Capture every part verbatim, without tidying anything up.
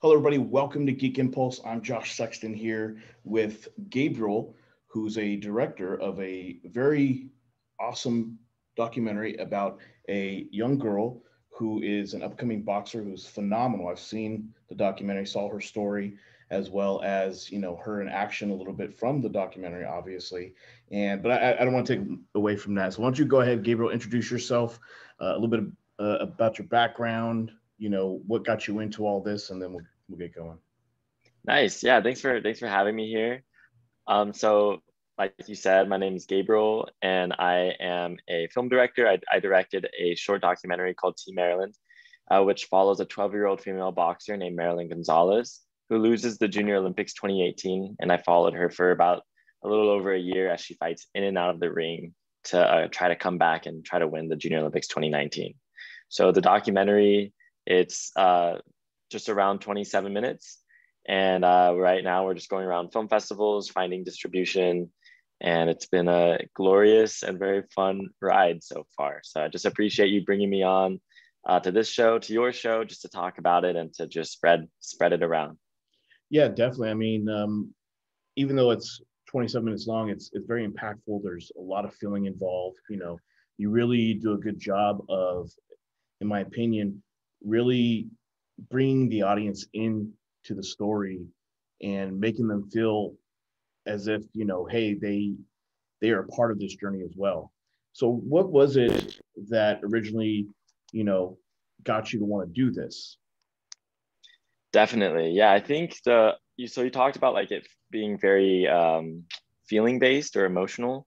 Hello, everybody. Welcome to Geek Impulse. I'm Josh Sexton here with Gabriel, who's a director of a very awesome documentary about a young girl who is an upcoming boxer who's phenomenal. I've seen the documentary, saw her story, as well as, you know, her in action a little bit from the documentary, obviously. And but I, I don't want to take away from that. So why don't you go ahead, Gabriel, introduce yourself, uh, a little bit uh, about your background, you know, what got you into all this, and then we'll, we'll get going. Nice. Yeah. Thanks for, thanks for having me here. Um, so like you said, my name is Gabriel and I am a film director. I, I directed a short documentary called Team Meryland, uh, which follows a twelve year old female boxer named Meryland Gonzalez, who loses the Junior Olympics twenty eighteen. And I followed her for about a little over a year as she fights in and out of the ring to uh, try to come back and try to win the Junior Olympics twenty nineteen. So the documentary, It's uh, just around twenty-seven minutes. And uh, right now we're just going around film festivals, finding distribution. And it's been a glorious and very fun ride so far. So I just appreciate you bringing me on uh, to this show, to your show, just to talk about it and to just spread, spread it around. Yeah, definitely. I mean, um, even though it's twenty-seven minutes long, it's, it's very impactful. There's a lot of feeling involved. You know, you really do a good job of, in my opinion, really bringing the audience in to the story and making them feel as if, you know, hey, they they are a part of this journey as well. So what was it that originally, you know, got you to want to do this? Definitely. Yeah, I think the, you, so you talked about like it being very um, feeling based or emotional.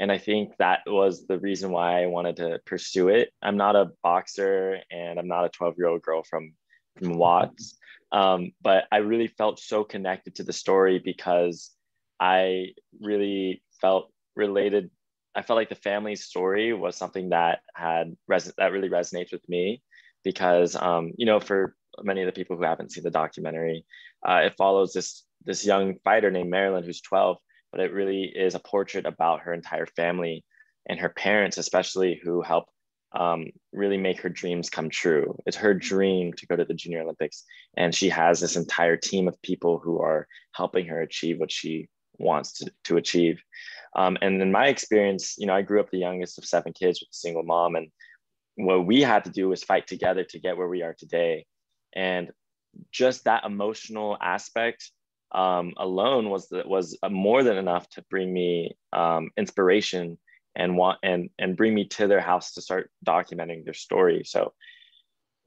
And I think that was the reason why I wanted to pursue it. I'm not a boxer and I'm not a twelve year old girl from, from Watts, um, but I really felt so connected to the story because I really felt related. I felt like the family's story was something that had res- that really resonates with me because, um, you know, for many of the people who haven't seen the documentary, uh, it follows this, this young fighter named Meryland who's twelve. But it really is a portrait about her entire family and her parents, especially, who help um, really make her dreams come true. It's her dream to go to the Junior Olympics. And she has this entire team of people who are helping her achieve what she wants to, to achieve. Um, and in my experience, you know, I grew up the youngest of seven kids with a single mom. And what we had to do was fight together to get where we are today. And just that emotional aspect Um, alone was that was more than enough to bring me um, inspiration and want and and bring me to their house to start documenting their story. So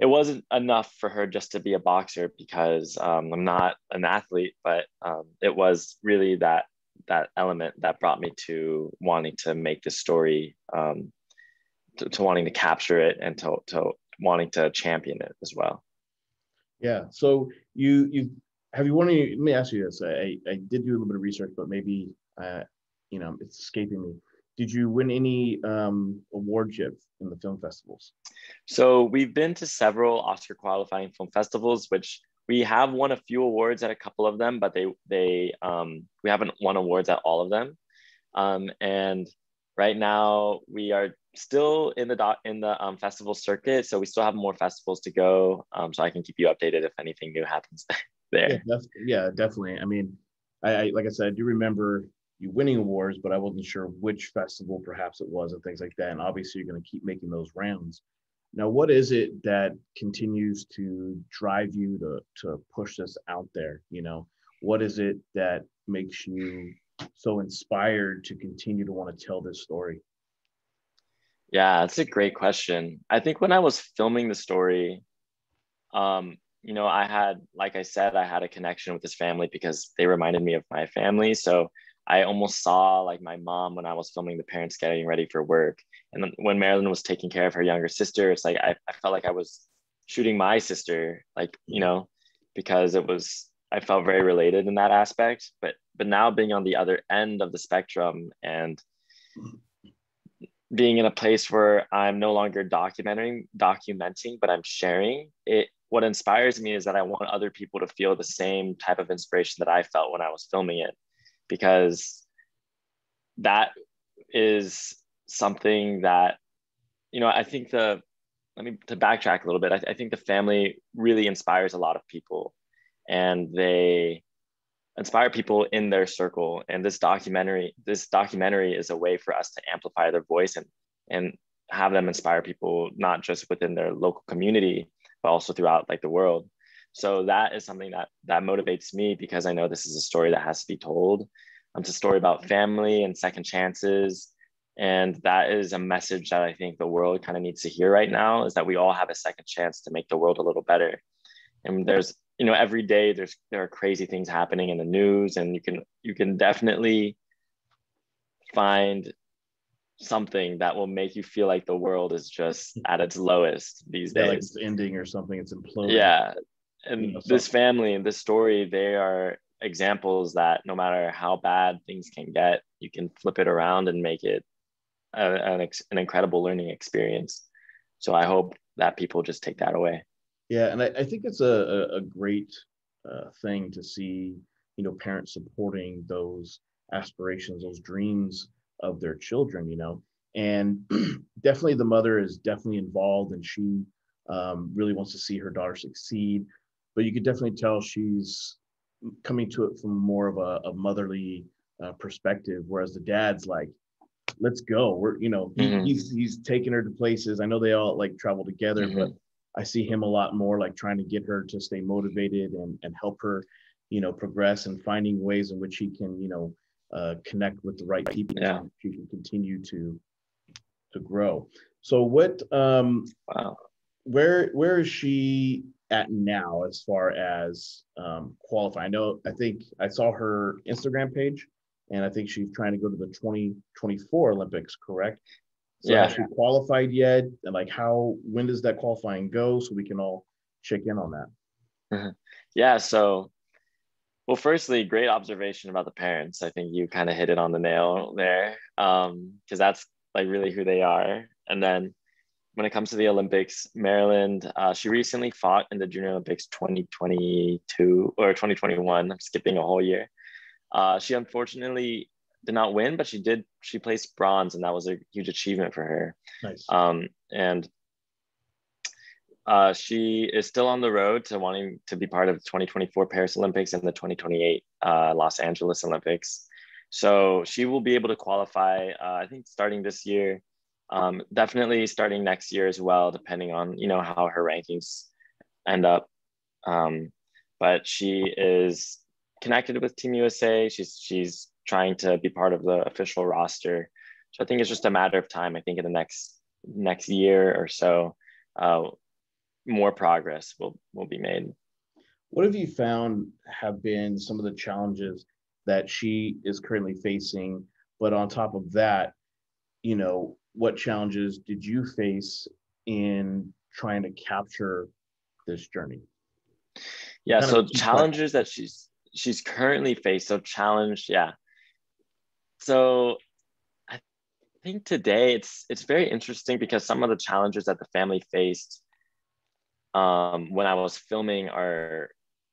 it wasn't enough for her just to be a boxer because um, I'm not an athlete, but um, it was really that that element that brought me to wanting to make this story, um, to, to wanting to capture it and to to wanting to champion it as well. Yeah. So you you. Have you won any, let me ask you this. I, I did do a little bit of research, but maybe, uh, you know, it's escaping me. Did you win any um, awards yet in the film festivals? So we've been to several Oscar qualifying film festivals, which we have won a few awards at a couple of them, but they, they um, we haven't won awards at all of them. Um, and right now we are still in the doc, in the um, festival circuit. So we still have more festivals to go. Um, so I can keep you updated if anything new happens there. Yeah, def- yeah, definitely. I mean, I, I like I said, I do remember you winning awards, but I wasn't sure which festival perhaps it was and things like that. And obviously you're going to keep making those rounds. Now, what is it that continues to drive you to, to push this out there? You know, what is it that makes you so inspired to continue to want to tell this story? Yeah, that's a great question. I think when I was filming the story, um, you know, I had, like I said, I had a connection with this family because they reminded me of my family. So I almost saw like my mom when I was filming the parents getting ready for work. And then when Meryland was taking care of her younger sister, it's like, I, I felt like I was shooting my sister, like, you know, because it was, I felt very related in that aspect, but, but now being on the other end of the spectrum and being in a place where I'm no longer documenting, documenting, but I'm sharing it. What inspires me is that I want other people to feel the same type of inspiration that I felt when I was filming it, because that is something that, you know, I think the, let me to backtrack a little bit. I, th- I think the family really inspires a lot of people. and they inspire people in their circle. And this documentary, this documentary is a way for us to amplify their voice and, and have them inspire people, not just within their local community, but also throughout like the world. So that is something that, that motivates me, because I know this is a story that has to be told. It's a story about family and second chances. And that is a message that I think the world kind of needs to hear right now, is that we all have a second chance to make the world a little better. And there's, you know, every day there's, there are crazy things happening in the news, and you can, you can definitely find something that will make you feel like the world is just at its lowest these days. Yeah, like it's ending or something, it's imploding. Yeah. And you know, this family and this story, they are examples that no matter how bad things can get, you can flip it around and make it a, an, an incredible learning experience. So I hope that people just take that away. Yeah, and I, I think it's a, a great uh, thing to see, you know, parents supporting those aspirations, those dreams of their children, you know, and definitely the mother is definitely involved, and she um, really wants to see her daughter succeed, but you could definitely tell she's coming to it from more of a, a motherly uh, perspective, whereas the dad's like, let's go. We're, you know, mm-hmm. he's, he's taking her to places. I know they all like travel together, mm-hmm. but I see him a lot more like trying to get her to stay motivated and, and help her, you know, progress, and finding ways in which he can, you know, uh, connect with the right people. Yeah. So she can continue to, to grow. So what, um, wow. where, where is she at now as far as um, qualifying? I know, I think I saw her Instagram page, and I think she's trying to go to the twenty twenty-four Olympics, correct? So yeah. Has she qualified yet? And like how, when does that qualifying go, so we can all check in on that? Mm-hmm. Yeah, so, well, firstly, great observation about the parents. I think you kind of hit it on the nail there, because um, that's like really who they are. And then when it comes to the Olympics, Meryland, uh, she recently fought in the Junior Olympics twenty twenty-two or twenty twenty-one. I'm skipping a whole year. Uh, she unfortunately did not win, but she did. She placed bronze, and that was a huge achievement for her. Nice. Um, and uh, she is still on the road to wanting to be part of the twenty twenty-four Paris Olympics and the twenty twenty-eight uh, Los Angeles Olympics. So she will be able to qualify, uh, I think, starting this year. Um, definitely starting next year as well, depending on, you know, how her rankings end up. Um, but she is connected with Team U S A. She's, she's trying to be part of the official roster. So I think it's just a matter of time. I think in the next, next year or so, uh, more progress will, will be made. What have you found have been some of the challenges that she is currently facing? But on top of that, you know, what challenges did you face in trying to capture this journey? Yeah, kind so challenges that she's she's currently faced. So challenge, yeah. So I think today it's it's very interesting, because some of the challenges that the family faced um, when I was filming are,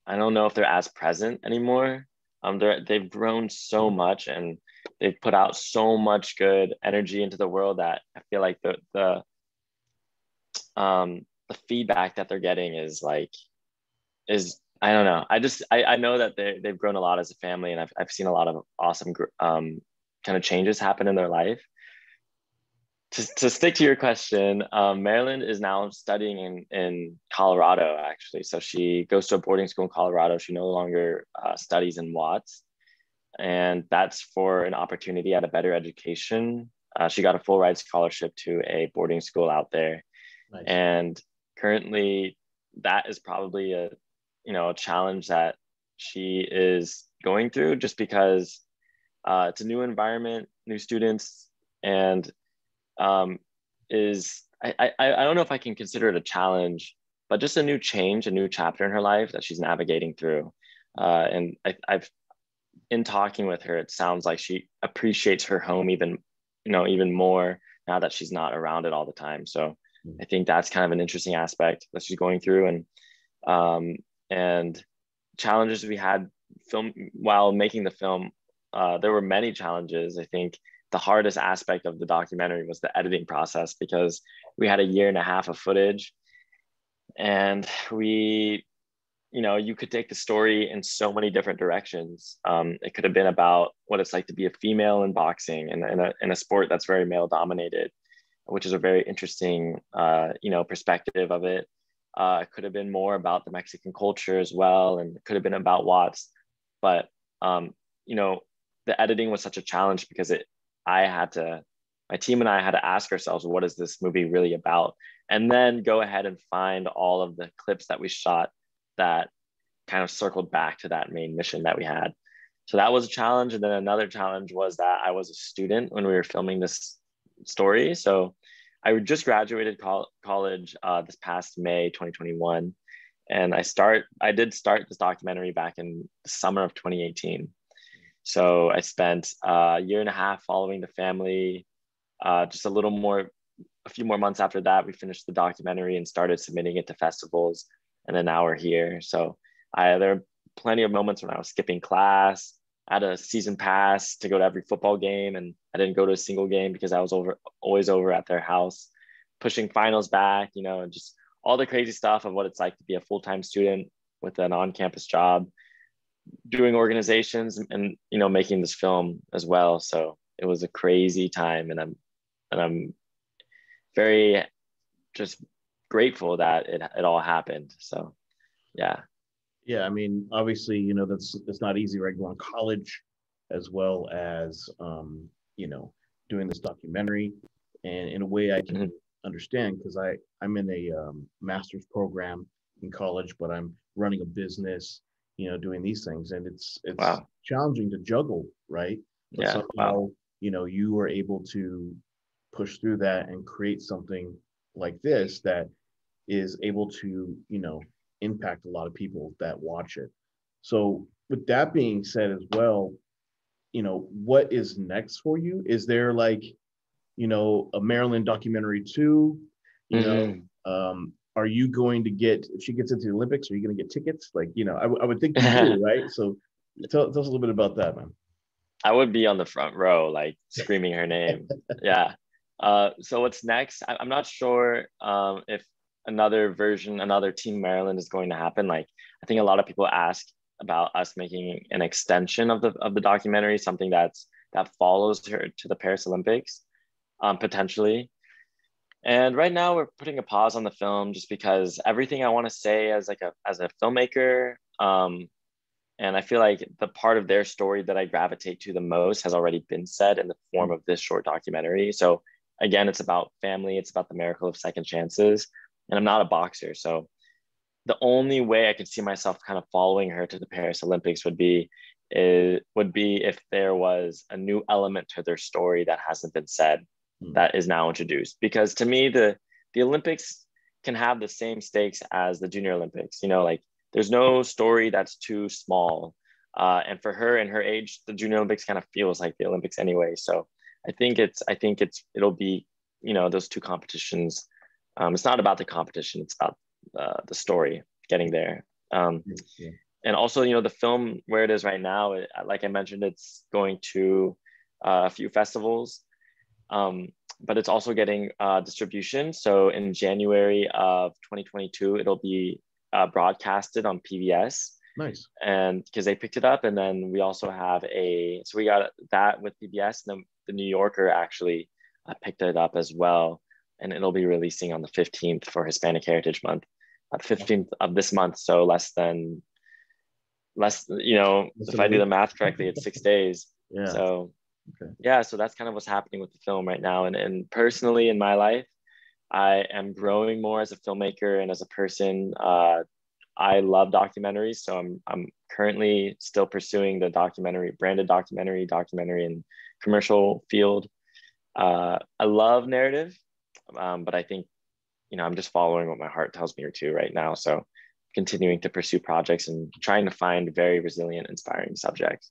I don't know if they're as present anymore. Um, they're, they've grown so much, and they've put out so much good energy into the world that I feel like the the um the feedback that they're getting is like is I don't know I just I, I know that they they've grown a lot as a family, and I've I've seen a lot of awesome um kind of changes happen in their life. To to stick to your question, um, Meryland is now studying in in Colorado actually. So she goes to a boarding school in Colorado. She no longer uh, studies in Watts. And that's for an opportunity at a better education. Uh, she got a full ride scholarship to a boarding school out there. Nice. And currently that is probably a, you know, a challenge that she is going through, just because uh, it's a new environment, new students, and um, is, I, I, I don't know if I can consider it a challenge, but just a new change, a new chapter in her life that she's navigating through. Uh, and I, I've, in talking with her, it sounds like she appreciates her home even, you know, even more now that she's not around it all the time. So I think that's kind of an interesting aspect that she's going through. And um, and challenges we had film while making the film, uh, there were many challenges. I think the hardest aspect of the documentary was the editing process, because we had a year and a half of footage, and we you know, you could take the story in so many different directions. Um, it could have been about what it's like to be a female in boxing and in a, in a sport that's very male dominated, which is a very interesting, uh, you know, perspective of it. Uh, it could have been more about the Mexican culture as well, and it could have been about Watts. But, um, you know, the editing was such a challenge because it, I had to, my team and I had to ask ourselves, what is this movie really about? And then go ahead and find all of the clips that we shot that kind of circled back to that main mission that we had. So that was a challenge. And then another challenge was that I was a student when we were filming this story. So I just graduated col college uh, this past May twenty twenty-one. And I start, I did start this documentary back in the summer of twenty eighteen. So I spent a year and a half following the family. Uh, just a little more, a few more months after that, we finished the documentary and started submitting it to festivals. And then now we're here. So I, there are plenty of moments when I was skipping class. I had a season pass to go to every football game, and I didn't go to a single game because I was over, always over at their house, pushing finals back, you know, and just all the crazy stuff of what it's like to be a full-time student with an on-campus job, doing organizations and, you know, making this film as well. So it was a crazy time, and I'm, and I'm very just grateful that it, it all happened. So, yeah. Yeah, I mean, obviously, you know, that's, it's not easy, right? Going to college as well as, um, you know, doing this documentary. And in a way I can mm-hmm. understand, because I, I'm in a um, master's program in college, but I'm running a business, you know, doing these things. And it's, it's wow. challenging to juggle, right? But yeah, somehow, wow. you know, you were able to push through that and create something like this that is able to, you know, impact a lot of people that watch it. So with that being said as well, you know, what is next for you? Is there like, you know, a Meryland documentary too? You mm-hmm. know, um, are you going to get, if she gets into the Olympics, are you going to get tickets? Like, you know, I, I would think you do, right? So tell, tell us a little bit about that, man. I would be on the front row, like screaming her name. Yeah. Uh, so what's next? I, I'm not sure um, if another version, another Team Meryland is going to happen. Like, I think a lot of people ask about us making an extension of the of the documentary, something that's that follows her to the Paris Olympics, um, potentially. And right now we're putting a pause on the film just because everything I want to say as like a as a filmmaker, um, and I feel like the part of their story that I gravitate to the most has already been said in the form of this short documentary. So again, it's about family. It's about the miracle of second chances. And I'm not a boxer, so the only way I could see myself kind of following her to the Paris Olympics would be is, would be if there was a new element to their story that hasn't been said, mm. that is now introduced. Because to me, the the Olympics can have the same stakes as the Junior Olympics. You know, like there's no story that's too small. Uh, and for her and her age, the Junior Olympics kind of feels like the Olympics anyway. So I think it's I think it's it'll be, you know, those two competitions. Um, it's not about the competition, it's about uh, the story, getting there. Um, yeah. And also, you know, the film where it is right now, it, like I mentioned, it's going to uh, a few festivals, um, but it's also getting uh, distribution. So in January of twenty twenty-two, it'll be uh, broadcasted on P B S. Nice. And because they picked it up, and then we also have a, so we got that with P B S, and then The New Yorker actually uh, picked it up as well. And it'll be releasing on the fifteenth for Hispanic Heritage Month, uh, fifteenth of this month. So less than, less, you know, that's if I do the math correctly, it's six days. Yeah. So, okay. yeah, so that's kind of what's happening with the film right now. And, and personally in my life, I am growing more as a filmmaker and as a person. Uh, I love documentaries. So I'm, I'm currently still pursuing the documentary, branded documentary, documentary and commercial field. Uh, I love narrative. Um, but I think, you know, I'm just following what my heart tells me to right now. So continuing to pursue projects and trying to find very resilient, inspiring subjects.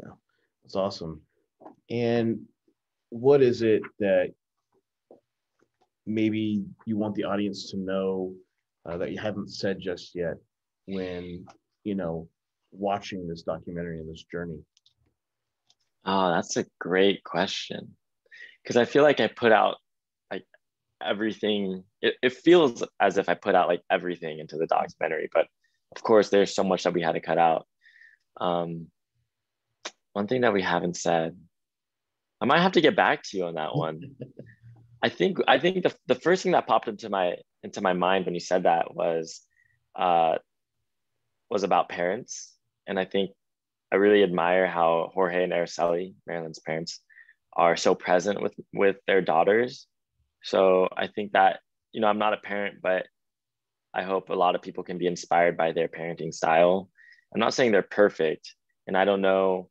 Yeah, that's awesome. And what is it that maybe you want the audience to know uh, that you haven't said just yet when, you know, watching this documentary and this journey? Oh, that's a great question. Because I feel like I put out everything. It, it feels as if I put out like everything into the documentary, but of course, there's so much that we had to cut out. Um, one thing that we haven't said, I might have to get back to you on that one. I think I think the, the first thing that popped into my into my mind when you said that was uh, was about parents. And I think I really admire how Jorge and Araceli, Meryland's parents, are so present with with their daughters. So I think that, you know, I'm not a parent, but I hope a lot of people can be inspired by their parenting style. I'm not saying they're perfect, and I don't know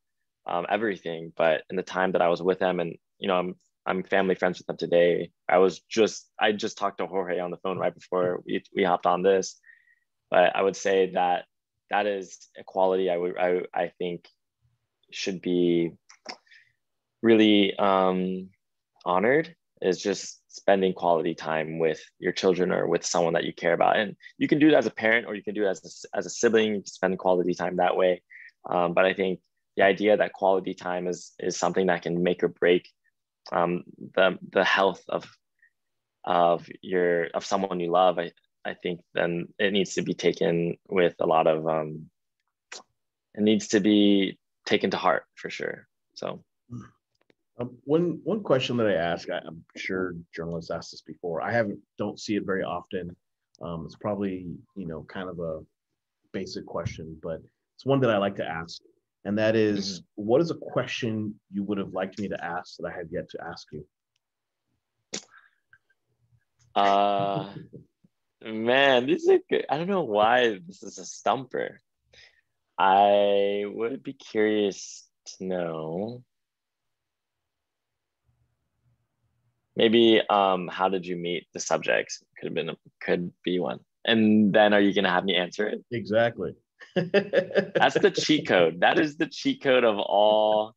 um, everything, but in the time that I was with them, and you know, I'm I'm family friends with them today. I was just I just talked to Jorge on the phone right before we we hopped on this, but I would say that that is a quality I would I I think should be really um, honored, is just spending quality time with your children or with someone that you care about. And you can do it as a parent, or you can do it as a, as a sibling, spend quality time that way. Um, but I think the idea that quality time is is something that can make or break um, the the health of of your of someone you love, I, I think then it needs to be taken with a lot of, um, it needs to be taken to heart for sure, so. Mm. Um, one one question that I ask, I, I'm sure journalists asked this before. I haven't don't see it very often. Um, it's probably, you know, kind of a basic question, but it's one that I like to ask, and that is, mm-hmm. what is a question you would have liked me to ask that I have yet to ask you? Uh, man, this is a good, I don't know why this is a stumper. I would be curious to know. Maybe um, how did you meet the subjects? Could have been a, could be one. And then are you gonna have me answer it? Exactly. That's the cheat code. That is the cheat code of all,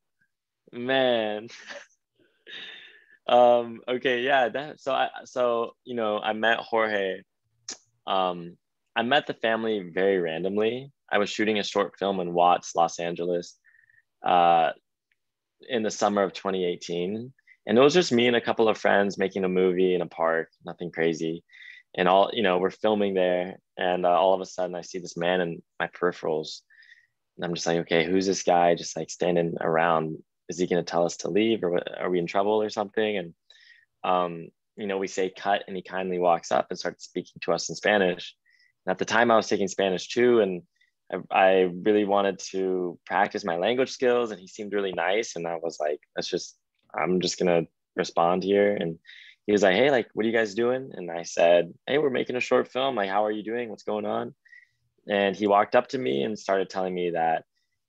man. um, okay, yeah. That, so I so you know I met Jorge. Um, I met the family very randomly. I was shooting a short film in Watts, Los Angeles, uh, in the summer of twenty eighteen. And it was just me and a couple of friends making a movie in a park, nothing crazy. And all, you know, we're filming there. And uh, all of a sudden I see this man in my peripherals. And I'm just like, okay, who's this guy just like standing around? Is he going to tell us to leave, or what, are we in trouble or something? And, um, you know, we say cut, and he kindly walks up and starts speaking to us in Spanish. And at the time I was taking Spanish too. And I, I really wanted to practice my language skills, and he seemed really nice. And I was like, that's just, I'm just going to respond here. And he was like, hey, like, what are you guys doing? And I said, hey, we're making a short film. Like, how are you doing? What's going on? And he walked up to me and started telling me that,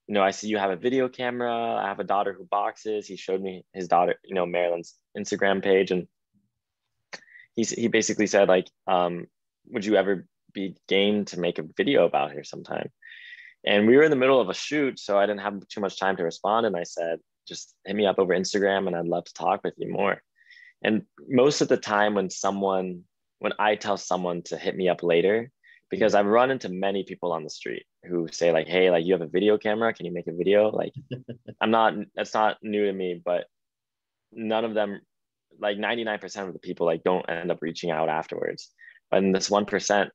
you know, I see you have a video camera. I have a daughter who boxes. He showed me his daughter, you know, Meryland's Instagram page. And he, he basically said, like, um, would you ever be game to make a video about her sometime? And we were in the middle of a shoot, so I didn't have too much time to respond. And I said, just hit me up over Instagram and I'd love to talk with you more. And most of the time when someone, when I tell someone to hit me up later, because I've run into many people on the street who say like, hey, like you have a video camera, can you make a video? Like I'm not, that's not new to me, but none of them, like ninety-nine percent of the people like don't end up reaching out afterwards. But in this one percent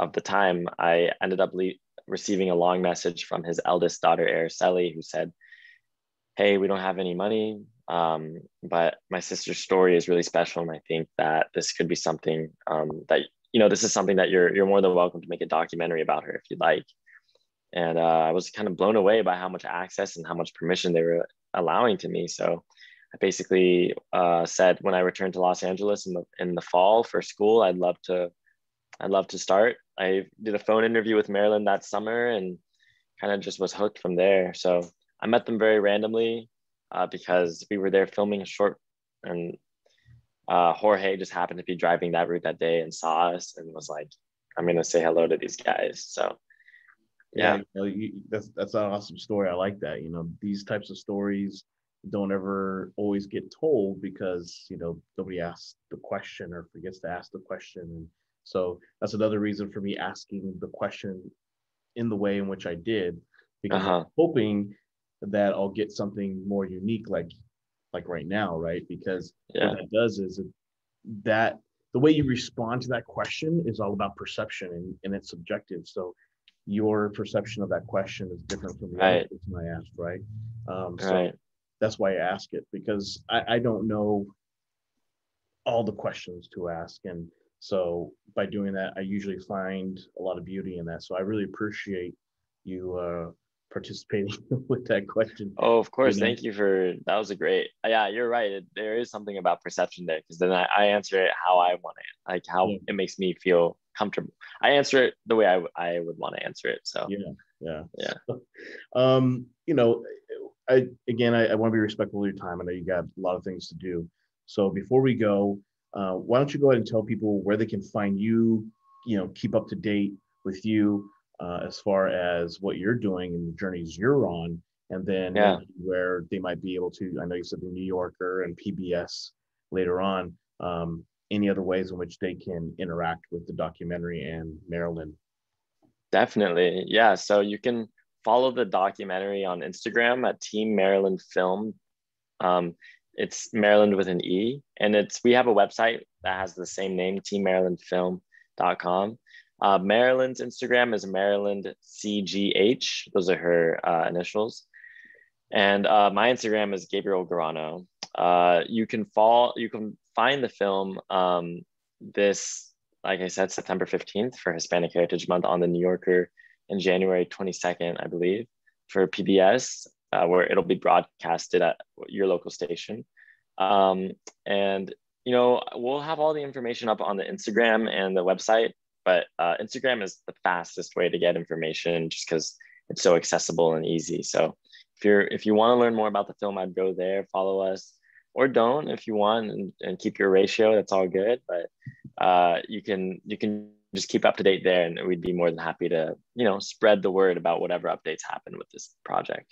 of the time, I ended up le- receiving a long message from his eldest daughter, Araceli, who said, hey, we don't have any money, um, but my sister's story is really special. And I think that this could be something um, that, you know, this is something that you're you're more than welcome to make a documentary about her if you'd like. And uh, I was kind of blown away by how much access and how much permission they were allowing to me. So I basically uh, said, when I returned to Los Angeles in the, in the fall for school, I'd love to, I'd love to start. I did a phone interview with Meryland that summer and kind of just was hooked from there. So I met them very randomly uh, because we were there filming a short, and uh, Jorge just happened to be driving that route that day and saw us and was like, I'm going to say hello to these guys. So, yeah. yeah you know, you, that's, that's an awesome story. I like that. You know, these types of stories don't ever always get told because, you know, nobody asks the question or forgets to ask the question. And so that's another reason for me asking the question in the way in which I did, because uh-huh. I'm hoping that I'll get something more unique, like like right now, right? Because yeah. what that does is that the way you respond to that question is all about perception, and, and it's subjective. So your perception of that question is different from the right. other person I asked, right? Um, so right. that's why I ask it, because I, I don't know all the questions to ask. And so by doing that, I usually find a lot of beauty in that. So I really appreciate you uh, participating with that question. Oh, of course. You know? Thank you for, that was a great, yeah, you're right. It, there is something about perception there, because then I, I answer it how I want it, like how yeah. it makes me feel comfortable. I answer it the way I, I would want to answer it. So yeah, yeah, yeah. So, um, you know, I again, I, I want to be respectful of your time. I know you got a lot of things to do. So before we go, uh, why don't you go ahead and tell people where they can find you, you know, keep up to date with you uh, as far as what you're doing and the journeys you're on, and then yeah. where they might be able to. I know you said the New Yorker and P B S later on. Um, any other ways in which they can interact with the documentary and Meryland? Definitely. Yeah. So you can follow the documentary on Instagram at Team Meryland Film. Um, it's Meryland with an E, and it's, we have a website that has the same name, team meryland film dot com. Uh, Maryland's Instagram is Meryland C G H. Those are her uh, initials. And uh, my Instagram is Gabriel Garano. Uh, you can follow, you can find the film um, this, like I said, September fifteenth for Hispanic Heritage Month on The New Yorker, and January twenty-second, I believe, for P B S, uh, where it'll be broadcasted at your local station. Um, and, you know, we'll have all the information up on the Instagram and the website, but uh, Instagram is the fastest way to get information just because it's so accessible and easy. So if you're, if you want to learn more about the film, I'd go there, follow us, or don't if you want, and, and keep your ratio, that's all good. But uh, you can, you can just keep up to date there, and we'd be more than happy to, you know, spread the word about whatever updates happen with this project.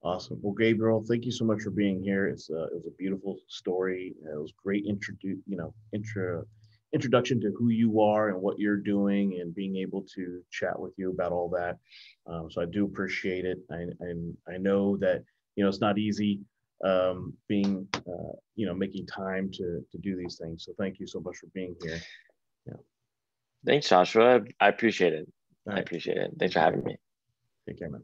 Awesome. Well, Gabriel, thank you so much for being here. It's a, it was a beautiful story. It was great introduce, you know, intro, introduction to who you are and what you're doing, and being able to chat with you about all that. Um, so I do appreciate it. And I, I, I know that, you know, it's not easy um, being, uh, you know, making time to, to do these things. So thank you so much for being here. Yeah. Thanks, Joshua. I appreciate it. Right. I appreciate it. Thanks for having me. Take care, man.